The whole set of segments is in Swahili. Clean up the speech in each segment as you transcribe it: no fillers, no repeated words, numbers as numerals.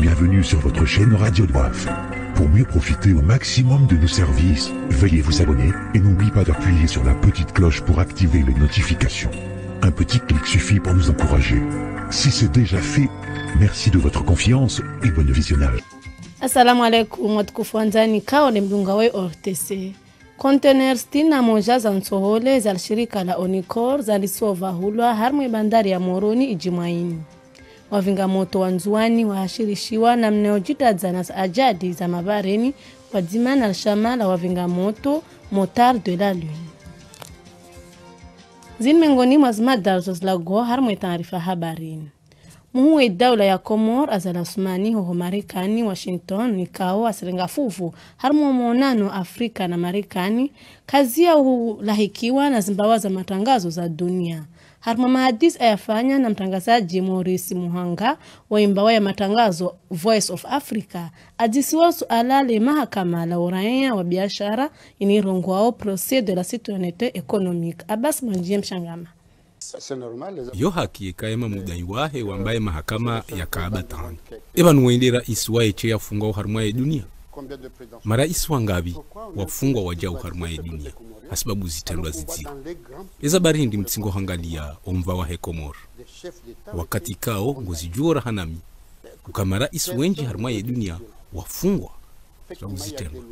Bienvenue sur votre chaîne Radio Doif. Pour mieux profiter au maximum de nos services, veuillez vous abonner et n'oubliez pas d'appuyer sur la petite cloche pour activer les notifications. Un petit clic suffit pour nous encourager. Si c'est déjà fait, merci de votre confiance et bon visionnage. Assalamu alaikum watukufuanzani kao ni mdunga we ORTC. Container stina moja za nsohole za shirika la Onicor zalisova hulwa harmu bandari ya Moroni Ijumaini. Wavingamoto wanzuani wahashirishiwa na mneojita za ajadi za mabareni kwa zima na shama la wavingamoto Motar de la Lune. Zimengoni mazmadazo zlago harmu taarifa habarini. Muhuwe dawla ya Komor azalasumani hoho Marekani Washington nikao asiringafufu harmu mwonano Afrika na Marekani kazia uhulahikiwa na zimbawa za matangazo za dunia. Harmu mahadis ayafanya na mtangazaji Morisi Muhanga wa imbawa ya matangazo Voice of Africa adisiwa sualale mahakama la uraya wa biashara inirongwao Procès de la Citoyenneté Économique. Abbas Manjie Mshangama. Yo hakika ema mudai wahe wambaye mahakama ya Kaabatani eba nuende rais wae che yafungwa uharumwa ya dunia. Marais wangabi wafungwa waja uharumwa ya dunia asibabu zitendwa zizira. Eza bari hindi mtsingo hangalia omva wahe Komor. Wakati kao ngozijuora hanami ukamarais wenji harumwa ya dunia wafungwa asibabu zitendwa.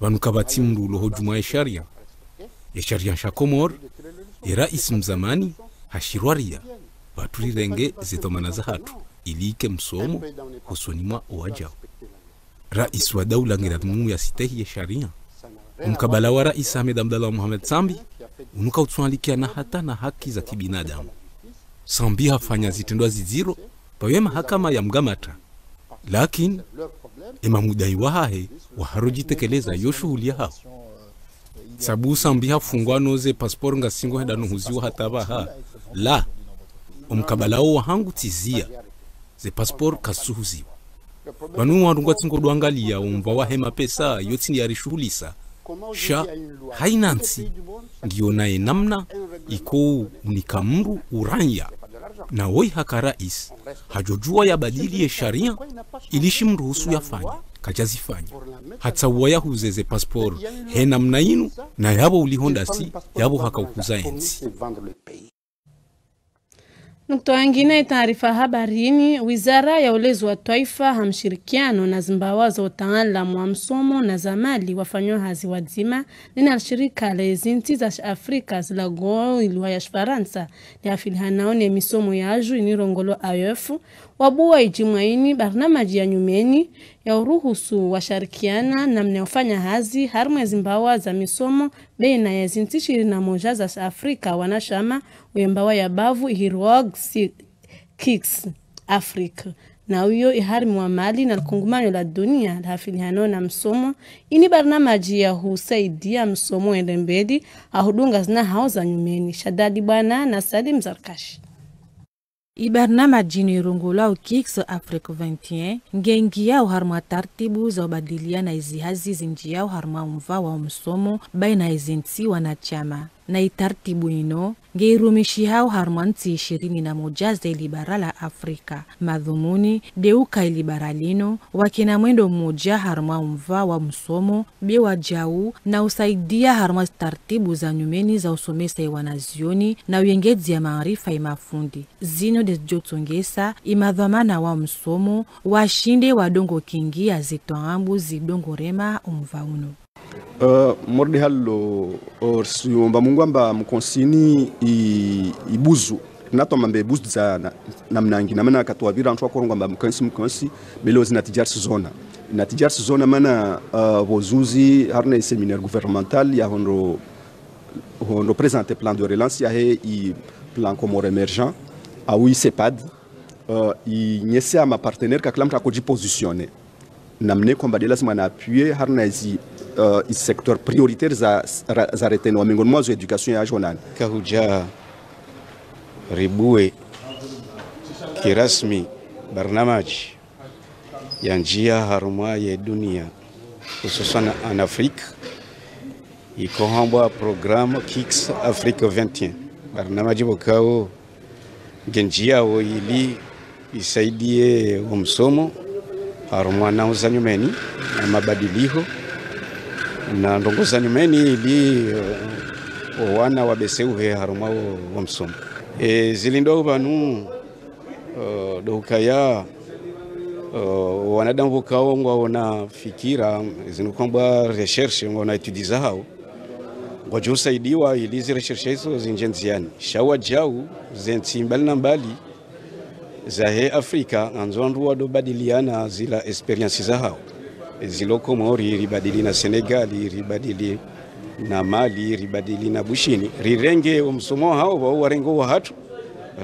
Wanukabati mrulo hojuma ya sharia. Ya sharia nsha Komor rais mzamani hashirwaria baturirenge zitomana za hatu ilike msomo husonimwa owajao. Rais wa daula ngiratmu ya sitehi ya sharia mkabala wa rais Ahmed Abdallah Mohamed Sambi unuka utsualikia na hata na haki za kibinadamu. Sambi hafanya zitendwa ziziro pawe mahakama ya mgamata lakini emamudai wahahe waharojitekeleza yoshughuli yao. Sabu Sambi hafungwa noze passport nga singo henda nuhuziwa hataba haa. La, omkabalao wahangu tizia, ze passport kasuhuziwa. Banu warungwa tingo duangalia, ombawa hema pesa, yotini ya rishuhulisa. Sha, hainansi, ngionae namna, ikou unikamuru uranya. Na woi haka rais, hajojua ya badili ya sharia, ilishi mruhusu ya fanya. Kachazifanya. Hata waya huzeze paspor hena mnainu na yabo ulihonda si yabo haka ukuza enzi. Nukto wengine taarifa habarini, wizara ya ulezi wa taifa hamshirikiano na zimbawazo utaalamu wa msomo na zamali wafanyo hazi wadzima nina shirika la ezinti za Afrika zila goa iluwa ya Shfaransa ya filhanaone misomo ya aju inirongolo ayofu wabuwa ijimaini barnamaji ya nyumeni ya uruhusu washarikiana na mneofanya hazi harmu ya zimbawa za misomo beina ya zinti 21 za Afrika wanashama uyembawa ya bavu ihirwag kicks Afrika na uyo iharimu wa mali na kungumano la dunia la filihano na msomo ini barnamaji ya husaidia msomo endembedi ahudunga zina hao za nyumeni. Shadadi Bwana na Salim Zarkashi. Ibarnama jini rungulau ukikso Afrika 21 ngengi yao harma tartibu za ubadilia na izihazi zinji yao harma umva wa umsomo baina izinti wanachama. Na itartibu ino ngeirumishi hao harma nti 21 za ilibara la Afrika. Madhumuni deuka ilibara lino wakina mwendo mmoja harma umva wa msomo biwa jau na usaidia harma tartibu za nyumeni za usomesa iwanazioni na uyengezi ya maarifa imafundi. Zino desjotongesa imadhamana wa msomo washinde wadongo kingi ya zitoambu zidongo rema umva uno. Mordi hallo orsu mbamungwamba mkonsini ibuzu nato mambe buzu za namnangi namana katwa vira ntwa korongwamba mkonsi belo zinatijarsu zona natijarsu zona mana vozuzi harne seminar gouvernemental ya hondo présenter plan de relance ya he i plan Comore émergent a oui CEPAD i nyese ama partenaire ka klamta ko di positionner namne komba de lazima na appuyer harna zi i secteur prioritaire za retenu wa miongoni mwazo education ya jonani kahuja ribue kirasmi barnamaji ya njia haruma ya dunia hususan an Afrika ikohambwa programu Kicks Afrika 21 barnamaji bokao genjia wo ili isaidie umsomo harumwana uzanyumeni na mabadiliko na ndongoza nyumeni ili wana wabeseuhe haruma umsomo zilindo banu dokaya wanadamu bukao ngwaona fikira zinukwamba recherche ngona etudiza hao ngojusaidiwa ili zi recherche hizo zinjenziani shawa jau zentimbali na mbali zahe Afrika anzwandu wadobadiliana zila experience za hao ziloko Maori ribadili na Senegali ribadili na Mali ribadili na Bushini rirenge umsomo hao warengo wa hatu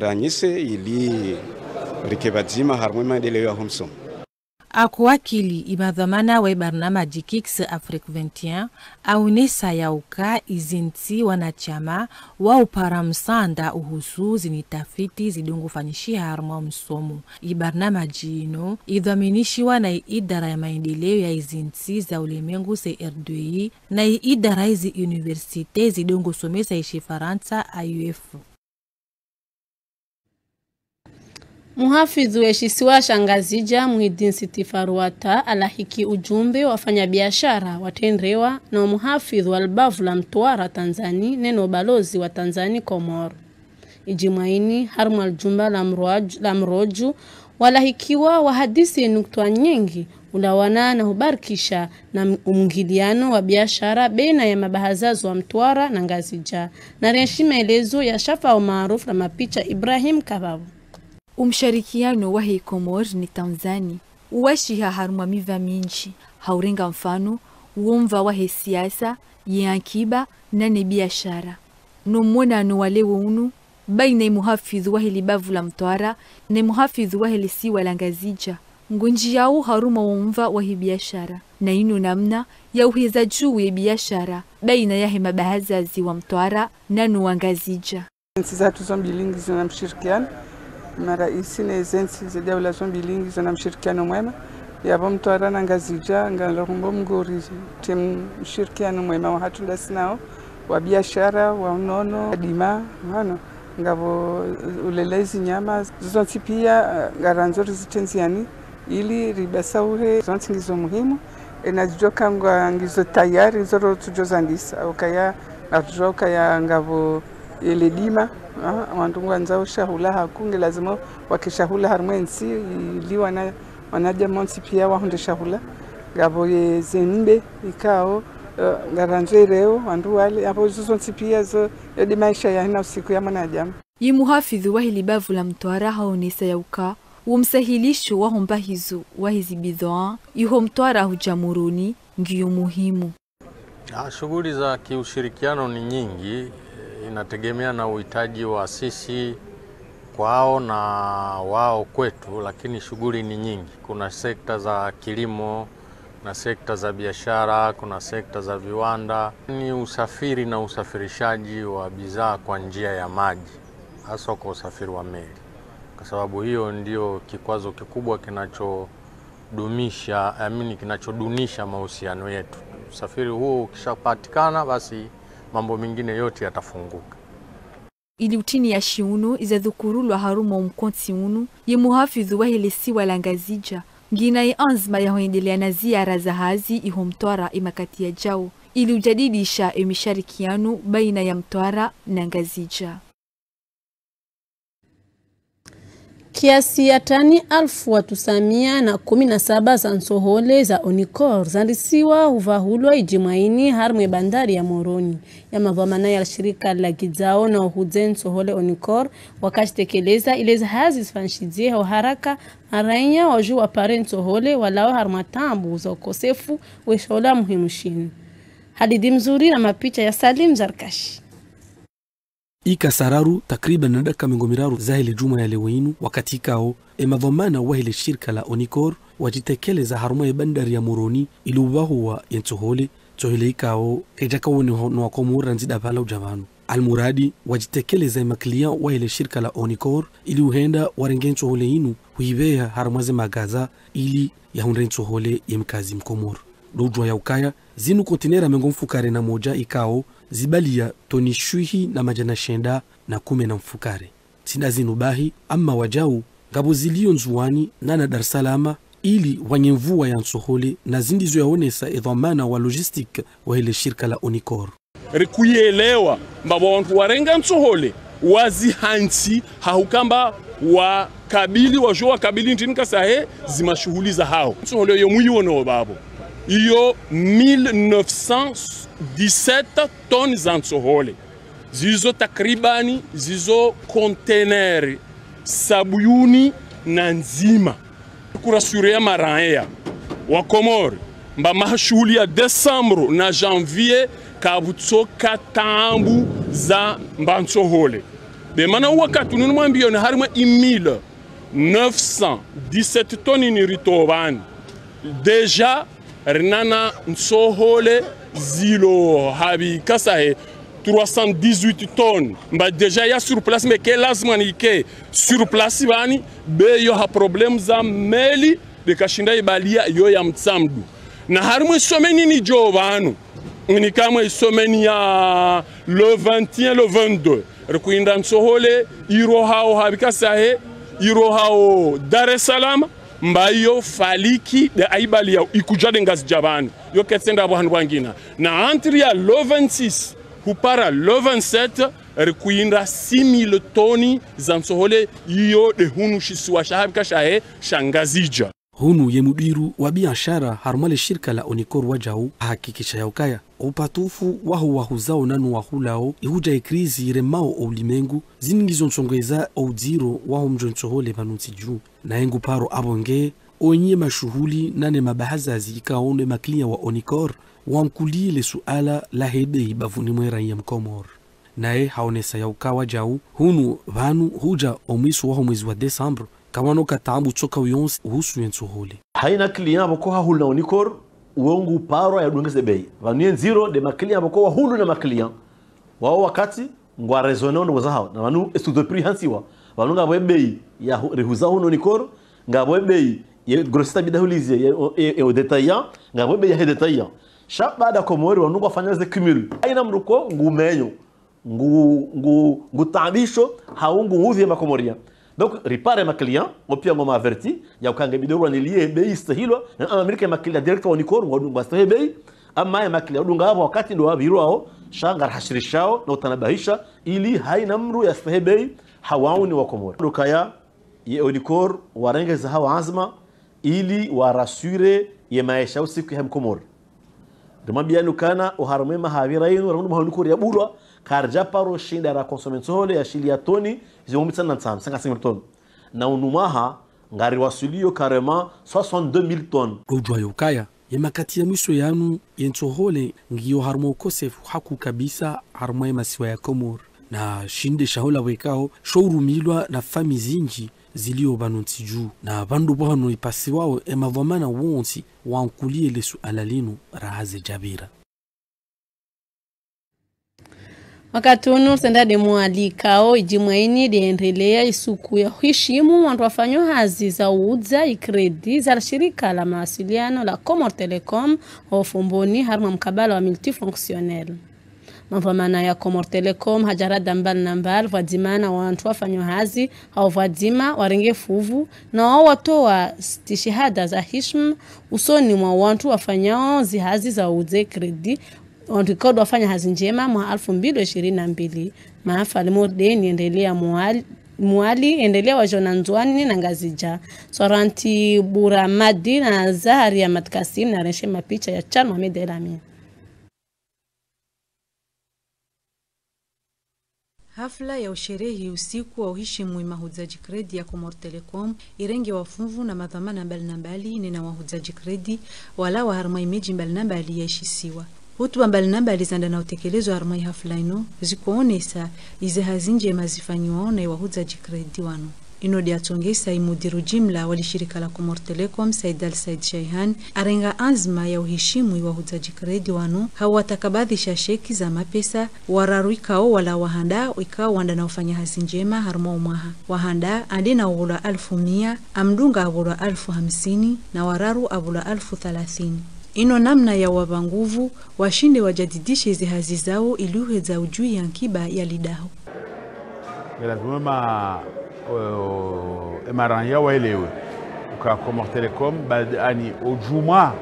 ranyise ili rikebadzima harmema endelevu ya homsom. Akuwakili ibadhamana wa barnamaji Kicks Afrika 21 aunesa yauka izinti wanachama wa uparamsanda uhusu zinitafiti zidungufanishi harma msomo. Ibarnamaji ino idhaminishiwa na idara ya maendeleo ya izinti za ulemengu CRDI na idara hizi universite zidungusomesa ishi Faransa IUF. Muhafidhi weshisiwa Shangazija Muhidin Sitifaruata alahiki ujumbe wafanyabiashara watendrewa na muhafidhi wa Albavula Mtwara Tanzani neno balozi wa Tanzani Komoro. Ijimaini haruma aljumba la mroju walahikiwa wa hadisi nuktua nyingi ulawana na hubarikisha na umgiliano wa biashara baina ya mabahazazo wa Mtwara na Ngazija. Na reshi maelezo ya shafa wa maarufu na mapicha Ibrahim Kababu. Umshirikiano wa hii Komori ni Tanzania uwashiha haruma miva minchi haurenga mfano uomva wa hii siasa yankiba na ni biashara no mwana no wale wonu baina muhafidhi wa hili Bavula Mtwara na muhafidhi wa hili Siwa la Ngazija ngunji yao haruma uomva wa hii biashara na ino namna ya uhiza juu ya biashara baina ya hema bahazazi wa Mtwara na no wa Ngazija sisi tuzombi lingi zinamshirikiana maraisi na izensi za dawla zombi lingi zana mshirikiano mwema yabo Mtwara na Ngazija ngalorumbo mgori tem mshirikiano mwema wa hatula sinao wa biashara wa unono adima hano ngabo ulelezi nyama zonsi pia ngaranzo zitenziani ili ribasauhe zonsi ngizo muhimu enajoka ngizo tayari zoro tujozandisa okaya atujoka ya ngabo ile dima wantungu wanzao shahula hakunge lazima wakishahula harmwensi ili wanaja monsi pia wahunde shahula gabo ye zenimbe ikao garanzwe reo wandu wale hapo zuzonsi pia zo yadi maisha ya hina usiku ya manajamu yi muhafidhi wa hili Bavula Mtwara haonesa ya uka umsahilisho wa humba hizu wa hizi bidhaa yuho Mtwara hujamuruni ngiyo muhimu shughuli za kiushirikiano ni nyingi inategemea na uhitaji wa sisi kwao na wao kwetu, lakini shughuli ni nyingi. Kuna sekta za kilimo, na sekta za biashara, kuna sekta za viwanda. Ni usafiri na usafirishaji wa bidhaa kwa njia ya maji, hasa kwa usafiri wa meli. Kwa sababu hiyo ndio kikwazo kikubwa kinachodumisha, kinachodunisha mahusiano yetu. Usafiri huo ukishapatikana basi mambo mingine yote yatafunguka. Ili utini ya shiunu izadhukurulwa haruma mkonti unu ye muhafidhi wa hili Siwa la Ngazija ngina ianzma ya hoendelea na ziara za hazi iho Mtwara imakati ya jao ili ujadidisha imisharikiano baina ya Mtwara na Ngazija. Kiasi ya tani 1917 za nsohole za onikor zandisiwa uvahulwa ijimaini harmwe bandari ya Moroni ya mavamana ya shirika la Gizao na uhuze nsohole onikor wakashitekeleza ileza hazi sfanshizie haraka aranya wajua pare nsohole walao harmatambu za ukosefu weshola muhimushini. Hadidi mzuri na mapicha ya Salim Zarkashi. Ika sararu takriban nadaka mingomiraru zahile juma ya leweinu wakati kao emadhomana wahile shirika la Onikor wajitekele za haruma ya bandari ya Moroni ilubahu wa yentohole tohile ikao ejakawo ni wakomura nzida pala ujavanu. Almuradi wajitekele za maklia wahile shirika la Onikor ili uhenda warenge ntohole inu huibeya haruma ze magaza ili ya hunre ntohole ya mkazi mkomuru. Lujwa ya ukaya zinu kontinera mingomfukare na moja ikao zibalia toni shuhi na majana shenda na kume na mfukare. Sina zinubahi ama wajau gabuziliyo nzuwani nana Dar Salama ili wanyemvua ya nsuhuli na zindizo yaonesa idhamana wa logistik wa hile shirika la Unicor. Rikuyelewa mbaba wantu warenga nsuhuli wazihanti haukamba wa kabili wajua kabili ntinika sahe zimashuhuli za hao. Nsuhuli yomuyu ono babu. Iyo 1917 toni za nsuhuli. Zizo takribani, zizo konteneri, sabuyuni na nzima. Kurasuria maraea wa Komori mba mahashuli ya Desambro na Janvier kabutsoka tambu za mbansohole bemana wakati nunumwambio na harima 1917 toni ni ritobani deja rinana nsohole zilo habi kasahe 318 tonnes. Bah déjà il y a sur place mais quel asmanique sur place bani be yo ha problème za meli de kashinda ibalia yo ya mtsamdu na harimo someni ni jovanu ni kama someni ya le 21 le 22 rikuinda nsohole irohao habikasahe irohao Dar es Salaam mbayo faliki de aibalia ikujade ngazi jabani yo ketsenda bwanu bwangina na entre ya le 26 Kupara le 27 rikuinda 6000 toni za nsohole iyo de hunu shiswa shahabika shahe shangazija. Hunu ye mudiru wa biashara harumale shirika la Unicor wajahu hakikisha yaukaya. Upatufu wahu wahuzao nanu wahulao ihuja ikrizi iremao ulimengu zingizo nsongeza audiro wahu mjo nsohole manunsi juu. Na engu paro abonge onye mashuhuli nane mabahazazi ikaone maklia wa Unicor wamkulile suala la hedei bavuni mwera ya mkomor. Nae haonesa ya ukawa jau, hunu vanu huja omisu waho mwezi wa Desambre, kawano katambu choka uyonsi uhusu yensuhuli. Haina kliya wakoha hulu na Unicor, uongu parwa ya dunga sebei. Vanu yenziro de makliya wakoha hulu na makliya. Wao wakati, mwa rezoneo na wazahao. Na vanu estudopri hansiwa. Vanu nga webei ya rehuzahu na Unicor, nga webei ya grosita bidahulizia ya odetaya, nga webei ya hedetaya. Shabada Komori wanu wafanya ze kumiri. Aina mruko ngumenyo, ngutabisho, haungu nguzi ya makomoria. Donc, ripare makilian, opia ngoma averti, ya ukange bideo wanilie bei istahilwa, na amamirike makilia direkta Unicor, wadu mbastahe bei, ama ya makilia, wadu ngaabu wakati ndo wabiru wao, shangar hashirishao, na utanabahisha, ili haina mru ya stahe bei, hawauni wa Komori. Rukaya, ye Unicor, warenge za hawa azma, ili warasure ye maesha usiku ya mkomori. Demambiano kana uharumema havirainu ramundu mahunikuri ya bulwa karjaparo shinda ra konsomentsohole ya shili ya toni zimomita na tsam 55 ton na unumaha ngari wasulio karema 62000 ton kujwa yokaya yemakati ya mwisho yanu yensohole ngiyo harumo ukosefu haku kabisa harumema masiwa ya Komor na shinde shahola wekao showrumilwa na famizinji zilio banunti juu na bandu bohanu ipasiwao emavamana wonsi wankulie lesu alalinu rahaze jabira. Wakatunu sendade mualikao ijimwaini diendelea isuku ya huishimu wantu wafanyo hazi za uudza ikredi za shirika la mawasiliano la Comor Telecom ofumboni harma mkabala wa multifunctionnel. Mavamana ya Comor Telecom hajarada mbali vadimana wantu wafanyo hazi au vadima warenge fuvu na watoa stishihada za hishmu usoni mwa wantu wafanyao zihazi za uze kredi wantukodu wafanya hazi njema mwa 2022 maafali modeni endelea muali endelea wa Jonanzuani na Ngazija Soranti Buramadi na Zahari ya Matkasim na reshe mapicha ya Chan Mohamed Elami. Hafla ya usherehi usiku wa uhishimu mahuzaji kredi ya Comor Telecom irenge wafunvu na madhamana mbalinambali nina wahuzaji kredi wala wa harumai meji mbalinambali ya ishisiwa. Hutu wa mbalinambali zanda na utekelezo harumai hafla ino zikuonesa izehazinje mazifanyu waona ya wahuzaji kredi wano. Inodi atongesa imudiru jimla wali shirika la Comor Telecom Saidal Said Shaihan arenga azma ya uheshimu iwa huzaji kredi wanu hawatakabadhisha sheki za mapesa wararuikao wala wahanda ikao wanda na ufanya hazi njema haruma umaha wahanda andina avula 1000 amdunga avula 1050 na wararu avula 1030. Ino namna ya wabanguvu washinde wajadidishe zi hazi zao iluhe za ujui ya nkiba ya lidaho. Mela إمارانية ويليوي وكاكو مختلكم بعد أني أجمع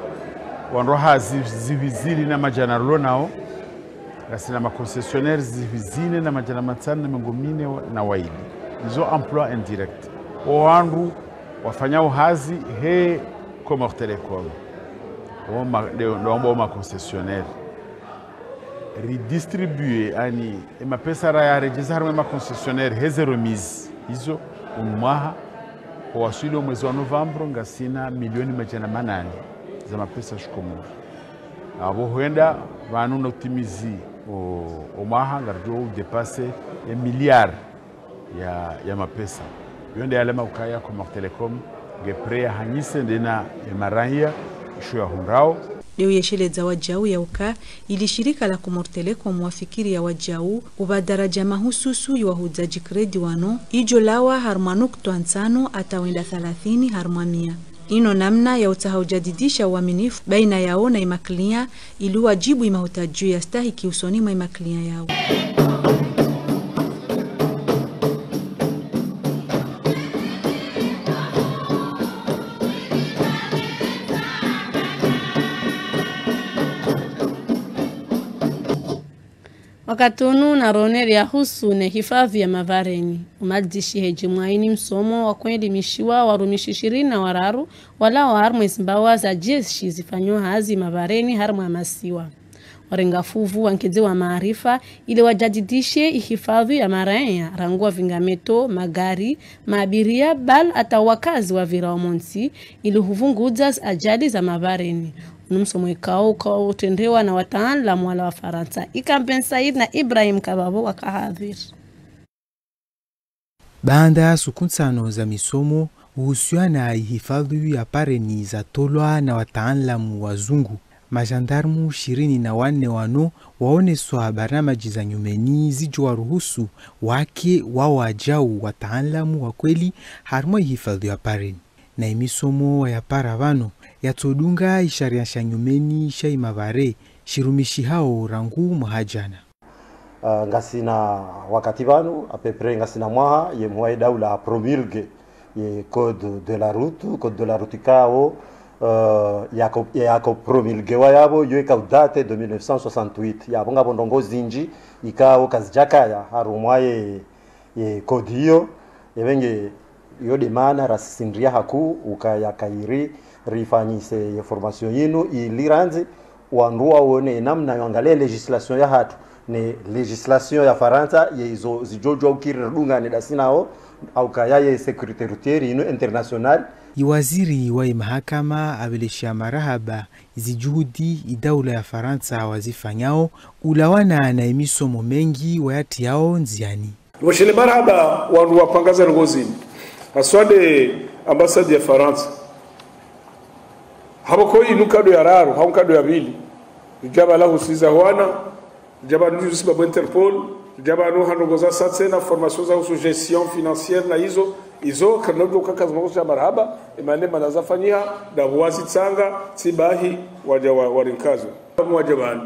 ونروح زيفيزيلنا مجانا لوناو لسنا ما كونسيسيونير زيفيزيلنا مجانا متسنة من قمينة نوايلي نزو أمبلوا إنديركت وانرو وفنياو هذه هي كمختلكم وما ما كونسيسيونير redistribuer ani emapesara yarejeza harimo amaconcessionnaire heze remise izo umwaha wasilo mwezi wa November ngasina milioni majana manane za mapesa shikomu abo huenda banu na utimizi umwaha ngarjo udepase miliard ya mapesa yonde yalema ukaya kwa Telecom ngeprea hanyise ndena marahia shu ya hundrao Leo yesheleza wajau ya uka ili shirika la kumortelekom wafikiri ya wajau ubadaraja mahususu ya wahuzaji kredi wano ijo lawa harmanukto ansano atawenda 30 harmamia. Ino namna ya utahaujadidisha uaminifu baina yao na imaklia ili wajibu imahutajuu ya stahi kiusoni mwa imaklia yao. Wakatunu na roneri ya husu ne hifadhi ya mavareni. Umajishi hejimwaini msomo wakuelimishiwa warumishishirina wararu wala wa harmu isimbawa za jeshi zifanyo hazi mavareni harmu amasiwa. Warengafuvu wankiziwa maarifa ili wajadidishe hifadhi ya maraya rangua vingameto, magari, maabiria, bal ata wakazi wa viraomonsi ili huvunguza ajali za mavareni. Numsomo ikao kwa utendewa na wataala mwala wa Faransa. Ikamben Said na Ibrahim Kababo wakahadhir. Baada ya siku tano za misomo, uhusiana hifadhi ya pareni za tolwa na wataala wazungu. Majandarmu 24 wano waoneswa baramaji za nyumeni zijuwaruhusu wake wawajau wataala wa kweli harmo hifadhi ya pareni. Na imisomo ya paravano yatodunga isharia shanyumeni shaimavare shirumishi hao rangu mahajana ngasina wakati vanu apepre ngasina mwaha ye mwae daula promulgue ye code de la route kao yako promulgue wayabo yoika date de 1968 yabonga bondongo zinji ikao kazijakaya harumwaye ye code hiyo yevenge yode mana rasindria haku ukayakairi rifanyise ya formation yinu iliranzi wanrua wone namna yuangalia legislation ya hatu ne legislation ya Faransa ya izo zijojwa ukiri runga nedasina ho au kaya ya security routieri yinu international. Iwaziri wa mahakama abilishia marahaba zijuhudi idaula ya Faransa wazifanyao ulawana na imisomo mengi wayati yao nziani. Mwishini marahaba wanrua pangaza ngozi aswade ambasadi ya Faransa habako inukado ya raro haukado ya bili jaba la husiza wana jaba nuzi sababu Interpol jaba no hanogoza satsena formation za gestion financière na izo kanodo kakazmo za marhaba imane manazafanyia da wazitsanga sibahi waja warinkazo wajabani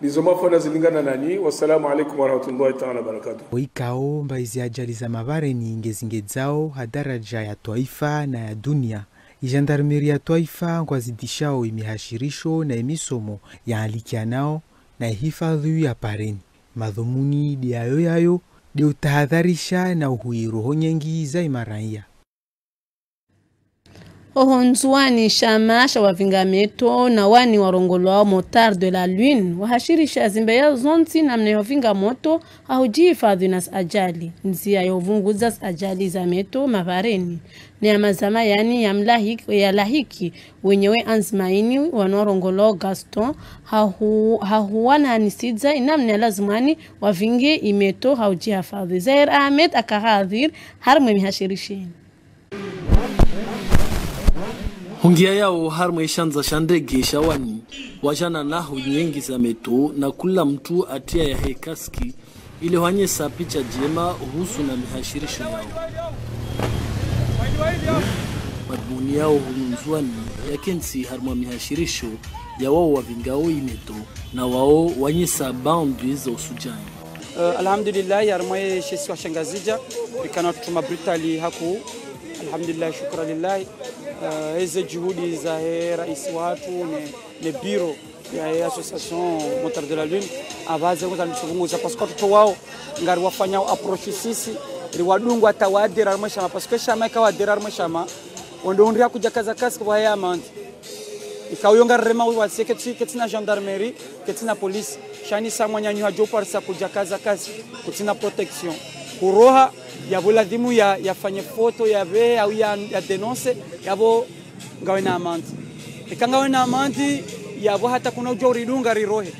nizomafona zilingana nani wasalamu alaykum warahmatullahi ta'ala barakatuh wikao mbaizi ajali za mabare ni ingezingezao hadaraja ya taifa na ya dunia. Jandarmeri ya taifa kwa zidishao imihashirisho na imisomo ya alikianao na hifadhi ya pareni. Madhumuni diayo yayo de utahadharisha na uhuiroho nyengi za imaranya. Ohonzuani shamasha wavingameto na wani warongolo wa motar de la lune wahashirisha zimbe ya zonti na mnehovinga moto hauji ifadhi na ajali. Nzia yovunguza ajali za meto mavareni. Ni ya mazama yani ya lahiki wenyewe anzimaini wanorongolo Gaston hahuwana anisidza inamne lazumani wavinge imeto hauji hafadhi. Zair Ahmed akahadhir harmu mihashirishini. Hungia yao harmu ishanza shandegi shawani wajana nahu nyengi za meto na kula mtu atia ya hekaski ili wanyesa picha jema uhusu na mihashirisho yao. Madmuni yao hulunzuani ya kensi harmu wa mihashirisho ya wao wavingao imeto na wao wanyesa boundaries za usujani. Alhamdulillah yarmaye shesi washangazija kana tutuma brutally haku alhamdulillah shukranillah hizo juhudi za rais watu ne bureau ya association moteur de la lune abaze kuzungumza kwa sababu watu wao ngari wafanya approach sisi riwadungwa tawadira armashama parce que chama ka wadira armashama ondo ndria kujakaza kasi kwa haya amount ikawiyonga rema watseke tsina gendarmerie tsina police shani samwanya nywa joparsa kujakaza kasi kutsina protection kuroha yabuladimu yafanye photo yabe au ya denonce yabo ngawena amount ikangawena amount yabo hata kuna ujoridunga rirohe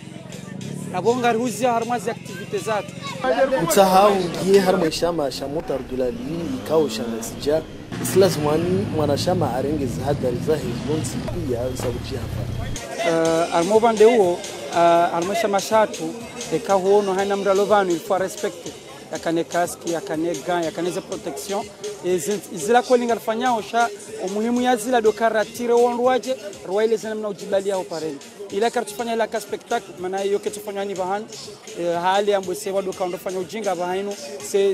nabonga ruzia harmazi activite zatu utsahau ye harmashama shamota rudulali ikawo shangasija سلازماني وانا شامع عرينجز هذا الزاهي بونسيبيا سوتشي هذا. الموضوع ده هو المشامع شاتو كهو نهاية نمرة لوفان يلفوا ريسبكت يكاني كاسكي يكاني غان يكاني زي بروتكشن إزلا كولينغ الفنيا وشا ومهم يازلا دكارة تيروان رواجة رواي لازم نوجباليا وبارين. إلا كرتفنيا لا كاسبكتاك منا يوكتفنيا نبهان حاليا بسوا دكارة فنيا وجينغ بهاينو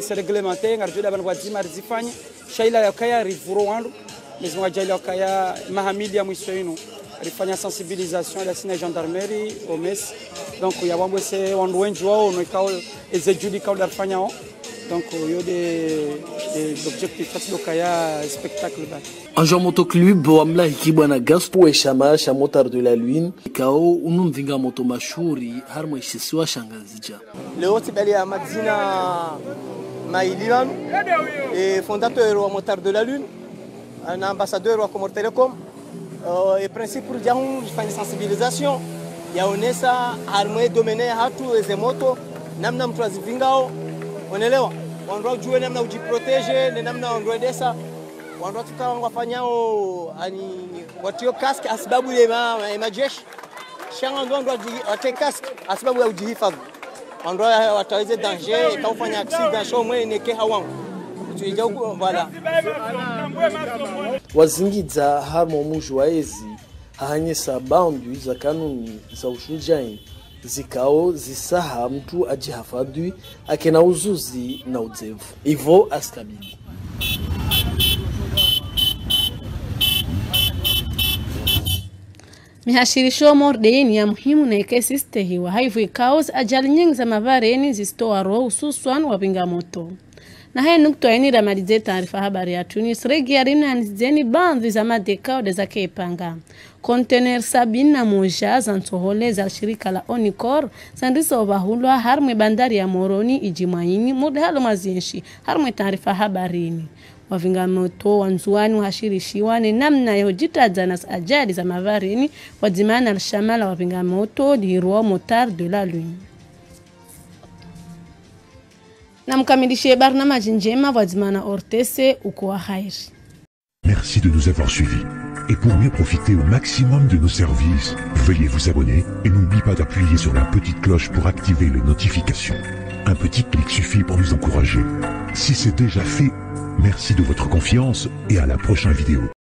سرقلماتين عرجلا بنوادي مارزيفاني شايلا يوكايا ريفروان مزمو جايلا يوكايا مهاميليا ميسوينو ريفانيا سنسيبيليزاسيون لا سينا جاندارميري اوميس دونك يابامو سي وان وينجو نوكاو ازجودي كاو دارفانياو دونك يو دي اوبجيكتيف تاس يوكايا سبيكتاكل دا انجو موتو كلوب واملا كيبانا غاسبو اشاما شاموتار دو لا لوين كاو ونمفينغا موتو مشهوري هارمو يشسوا شانغازيجا لو تباليا مدينه Maïlilan est fondateur au moteur de la Lune, un ambassadeur au Comor Telecom. Et principe pour dire une sensibilisation, il y a une armée dominée à tous les motos, nous trois vingao, on est là, on doit jouer, nous doit protéger, nous doit aider ça, on doit tout faire, on doit faire un voiture casque, à ce babou les mains, et ma jesh, chacun doit un casque, à ce babou la oudi fave. On doit attraverser danger et quand on fait un accident, on est kéhawan. Voilà. Wazingiza hamo mujwaezi hanyesa bandu za kanuni za ushujai zikao zisaha mtu ajihafadhi akena uzuzi na udhevu ivo askabili. Mihashirisho mordeni ya muhimu na ikesi stehiwa haivu ikaos ajali nyingi za mavareni zistoa roho ususwan wapinga moto. Na haya nukto aini ramadize taarifa habari ya Tunis regi ya rimna anizeni bandhi za madekao deza keipanga. Kontener 71 za ntohole za shirika la Onicor zandisa obahulwa harmwe bandari ya Moroni ijimaini mudhalo mazinshi harmwe taarifa habarini. Wavinga moto wanzuani washirishiwane namna yojitaza na ajali za mavareni wadzimana alishamala wavinga moto diruo motar de la lune. Na mkamilishie barnamaji njema wadzimana ORTC uko khair. Merci de nous avoir suivis. Et pour mieux profiter au maximum de nos services, veuillez vous abonner et n'oubliez pas d'appuyer sur la petite cloche pour activer les notifications. Un petit clic suffit pour nous encourager. Si c'est déjà fait, merci de votre confiance et à la prochaine vidéo.